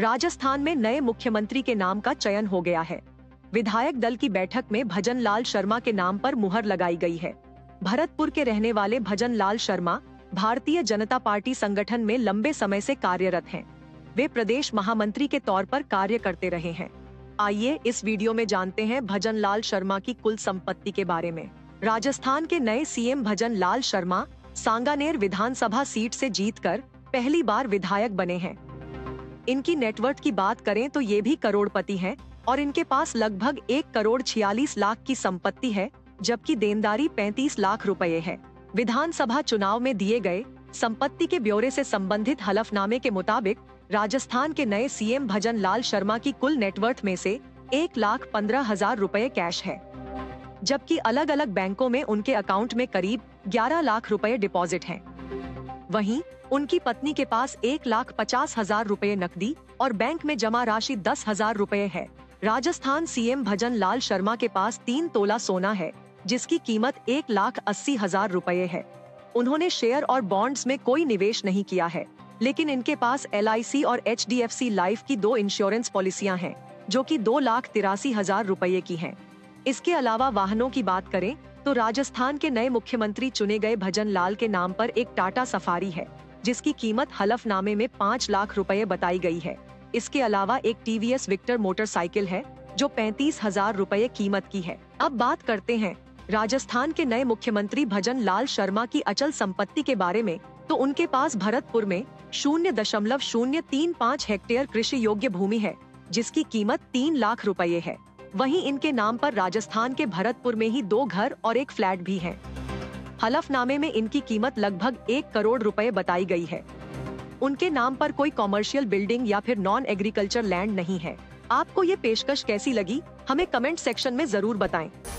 राजस्थान में नए मुख्यमंत्री के नाम का चयन हो गया है। विधायक दल की बैठक में भजनलाल शर्मा के नाम पर मुहर लगाई गई है। भरतपुर के रहने वाले भजनलाल शर्मा भारतीय जनता पार्टी संगठन में लंबे समय से कार्यरत हैं। वे प्रदेश महामंत्री के तौर पर कार्य करते रहे हैं। आइए इस वीडियो में जानते हैं भजनलाल शर्मा की कुल संपत्ति के बारे में। राजस्थान के नए सीएम भजनलाल शर्मा सांगानेर विधानसभा सीट से जीतकर पहली बार विधायक बने हैं। इनकी नेटवर्थ की बात करें तो ये भी करोड़पति हैं और इनके पास लगभग 1 करोड़ 46 लाख की संपत्ति है, जबकि देनदारी 35 लाख रुपए है। विधानसभा चुनाव में दिए गए संपत्ति के ब्यौरे से संबंधित हलफनामे के मुताबिक राजस्थान के नए सीएम भजनलाल शर्मा की कुल नेटवर्थ में से 1,15,000 रुपए कैश है, जबकि अलग अलग बैंकों में उनके अकाउंट में करीब 11 लाख रुपए डिपॉजिट हैं। वहीं उनकी पत्नी के पास 1,50,000 रुपए नकदी और बैंक में जमा राशि 10,000 रुपए है। राजस्थान सीएम भजनलाल शर्मा के पास 3 तोला सोना है, जिसकी कीमत 1,80,000 रुपए है। उन्होंने शेयर और बॉन्ड्स में कोई निवेश नहीं किया है, लेकिन इनके पास LIC और HDFC लाइफ की 2 इंश्योरेंस पॉलिसियां हैं, जो कि 2,83,000 रुपए की हैं। इसके अलावा वाहनों की बात करें तो राजस्थान के नए मुख्यमंत्री चुने गए भजनलाल के नाम पर एक टाटा सफारी है, जिसकी कीमत हलफनामे में 5 लाख रुपए बताई गई है। इसके अलावा एक TVS विक्टर मोटरसाइकिल है, जो 35,000 रुपए कीमत की है। अब बात करते हैं राजस्थान के नए मुख्यमंत्री भजनलाल शर्मा की अचल संपत्ति के बारे में, तो उनके पास भरतपुर में 0.035 हेक्टेयर कृषि योग्य भूमि है, जिसकी कीमत 3 लाख रुपए है। वहीं इनके नाम पर राजस्थान के भरतपुर में ही 2 घर और 1 फ्लैट भी हैं। हलफनामे में इनकी कीमत लगभग 1 करोड़ रुपए बताई गई है। उनके नाम पर कोई कॉमर्शियल बिल्डिंग या फिर नॉन एग्रीकल्चर लैंड नहीं है। आपको ये पेशकश कैसी लगी, हमें कमेंट सेक्शन में जरूर बताएं।